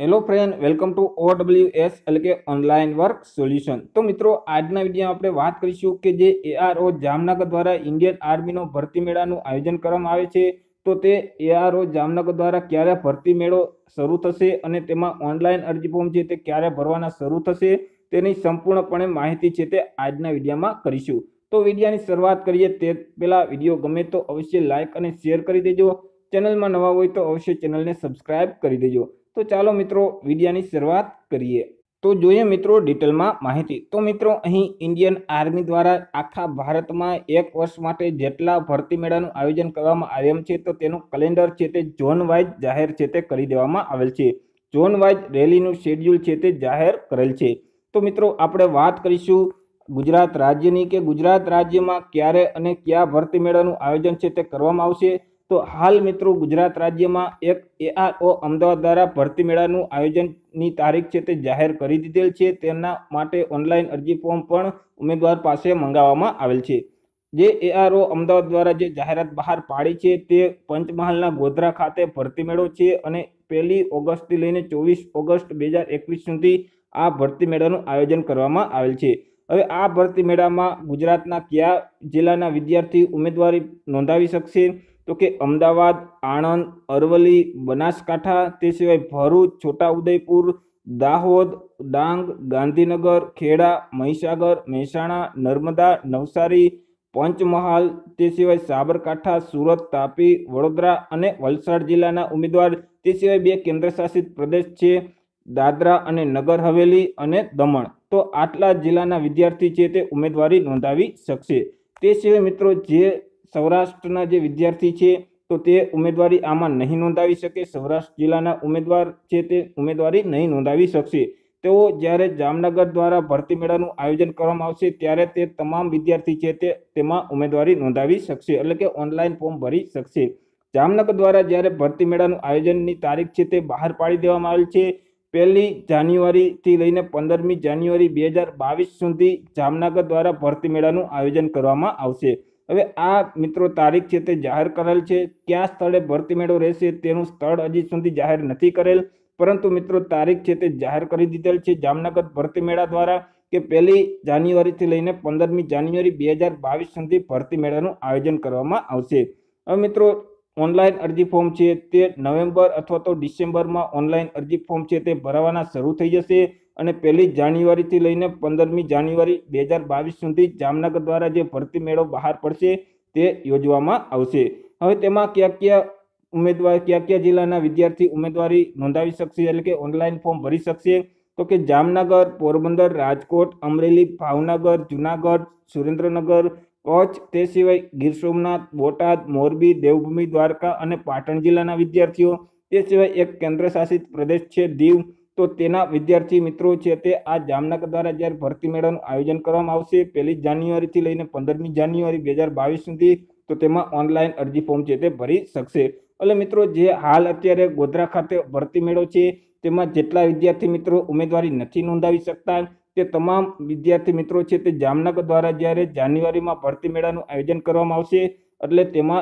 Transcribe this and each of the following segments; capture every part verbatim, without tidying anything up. Hello friend, welcome to O W S L K online work solution. तो मित्रों, आजना video आपणे वात करीशुं के जे एआरओ जामनगर द्वारा इंडियन आर्मी नो भर्ती मेळानुं आयोजन करवामां आवे छे। तो ते एआरओ जामनगर द्वारा क्यारे भर्ती मेळो शरू थशे अने तेमां ऑनलाइन अरजी फॉर्म छे ते क्यारे भरवाना शरू थशे तेनी संपूर्णपणे माहिती छे ते आजना विडियोमां करीशुं। तो विडियोनी शरूआत करीए ते पहेला विडियो गमे तो अवश्य लाइक अने शेर करी देजो। चेनलमां नवा होय तो अवश्य चेनलने सब्सक्राइब करी देजो। तो चालो मित्रों, वीडियोनी शुरुआत करिए। तो जोईए मित्रों डिटेल में माहिती। तो मित्रों, अहीं इंडियन आर्मी द्वारा आखा भारत में एक वर्ष माटे जेटला भर्ती मेळानुं आयोजन करवामां आव्युं छे। तो तेनुं कैलेंडर छे ते जोन वाइज जाहेर छे ते करी देवामां आवेल छे। जोन वाइज रेलीनुं शेड्यूल छे ते जाहेर करेल छे। तो मित्रों, आपणे वात करीशुं गुजरात राज्यनी के गुजरात राज्य में क्यारे अने क्या भर्ती मेळानुं आयोजन छे ते करवामां आवशे। तो हाल मित्रों, गुजरात राज्य में एक एआरओ अहमदाबाद द्वारा भर्ती मेळानुं आयोजननी तारीख छे ते जाहेर करी दीधेल छे। तेना माटे ऑनलाइन अरजी फॉर्म पण उमेदवार पासे मंगावामां आवेल छे। जे एआरओ अहमदाबाद द्वारा जे जाहेरात बहार पाड़ी छे ते पंचमहालना गोधरा खाते भर्ती मेळो छे अने पहली ऑगस्ट थी लईने चौवीस ऑगस्ट बे हज़ार एकवीस सुधी आ भर्ती मेळानुं आयोजन करवामां आवेल छे। हवे आ भर्ती मेळामां गुजरातना क्या जिल्लाना विद्यार्थी उमेदवारी नोंधावी शकशे? तो कि अमदावाद, आणंद, अरवली, बनासकांठा, ते सिवाय भरूच, छोटा उदयपुर, दाहोद, डांग, गांधीनगर, खेड़ा, महीसागर, मेहसाणा, नर्मदा, नवसारी, पंचमहाल, ते सिवाय साबरकांठा, सूरत, तापी, वडोदरा अने वलसाड जिल्लाना उम्मीदवार, ते सिवाय बे केन्द्र शासित प्रदेश छे दादरा अने नगर हवेली अने दमण। तो आटला जिल्लाना विद्यार्थी छे ते उम्मीदवारी नोंधावी शकशे। ते सिवाय मित्रों, जे सौराष्ट्रना जे विद्यार्थी छे तो ते उमेदवारी आमां नहीं नोंधावी शके। सौराष्ट्र जिल्लाना उमेदवार छे ते उमेदवारी नहीं नोंधावी शकशे। तेओ ज्यारे जामनगर द्वारा भर्ती मेळानुं आयोजन करवामां आवशे त्यारे ते तमाम विद्यार्थी छे ते तेमां उमेदवारी नोंधावी शकशे, एटले के ऑनलाइन फॉर्म भरी शकशे। जामनगर द्वारा ज्यारे भर्ती मेळानुं आयोजननी तारीख छे ते बहार पाडी देवामां आवेल छे। पहली जान्युआरी थी लईने पंदरमी जान्युआरी बे हज़ार बावीस सुधी जामनगर द्वारा भर्ती मेळानुं आयोजन करवामां आवशे। हवे आ मित्रों तारीख छे ते जाहिर करेल छे। क्या स्थळे भर्ती मेळो रहेशे तेनुं स्थळ हजी सुधी जाहिर नथी करेल, परंतु मित्रों तारीख छे ते जाहिर करी दीधेल छे जामनगर भर्ती मेळा द्वारा के पहली जान्युआरी थी लईने पंदरमी जान्युआरी बे हज़ार बावीस सुधी भर्ती मेळानुं आयोजन करवामां आवशे। हवे मित्रों, ऑनलाइन अरजी फॉर्म छे ते नवेम्बर अथवा तो डिसेम्बर में ऑनलाइन अरजी फॉर्म छे ते भरवाना शरू थई जशे अने पहली जान्युआरी थी लईने पंदरमी जान्युआरी बे हज़ार बावीस सुधी जामनगर द्वारा जे भर्ती मेळो बहार पड़शे ते योजवामां आवशे। हवे तेमां क्या क्या उमेदवार क्या क्या जिल्लाना विद्यार्थी उमेदवारी नोंधावी शकशे एटले के ऑनलाइन फॉर्म भरी शकशे? तो कि जामनगर, पोरबंदर, राजकोट, अमरेली, भावनगर, जूनागढ़, सुरेन्द्रनगर, कच्छ, ते सिवाय गीर सोमनाथ, बोटाद, मोरबी, देवभूमि, द्वारका अने पाटण जिल्लाना विद्यार्थीओ, ते सिवाय एक केन्द्र शासित प्रदेश छे दीव, तो तेना विद्यार्थी मित्रों छे ते आ जामनगर द्वारा ज्यारे भर्ती मेळानुं आयोजन करवामां आवशे पहली जान्युआरी थी लईने पंदरमी जान्युआरी बे हज़ार बावीस सुधी, तो तेमां ऑनलाइन अरजी फॉर्म छे ते भरी शकशे। एटले मित्रों, जे हाल अत्यारे गोधरा खाते भर्ती मेळो छे तेमां जेटला विद्यार्थी मित्रों उमेदवारी नथी नोंधावी शकता ते तमाम विद्यार्थी मित्रों छे ते जामनगर द्वारा ज्यारे जान्युआरीमां भर्ती मेळानुं आयोजन करवामां आवशे एटले तेमां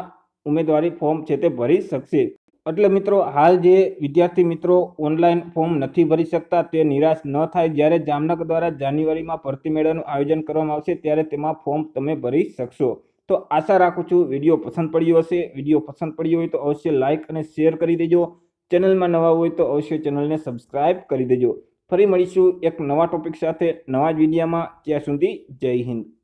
उमेदवारी फॉर्म छे ते भरी शकशे। એટલે મિત્રો હાલ જે વિદ્યાર્થી મિત્રો ઓનલાઈન ફોર્મ નથી ભરી શકતા તે નિરાશ ન થાય। જ્યારે જામનગર દ્વારા જાન્યુઆરીમાં ભરતી મેળાનું આયોજન કરવામાં આવશે ત્યારે તેમાં ફોર્મ તમે ભરી શકશો। તો આશા રાખું છું વિડીયો પસંદ પડ્યો હશે। વિડીયો પસંદ પડ્યો હોય તો અવશ્ય લાઇક અને શેર કરી દેજો। ચેનલમાં નવા હોય તો અવશ્ય ચેનલને સબસ્ક્રાઈબ કરી દેજો। ફરી મળીશું એક નવા ટોપિક સાથે નવા જ વિડીયામાં। ત્યાં સુધી જય હિન્દ।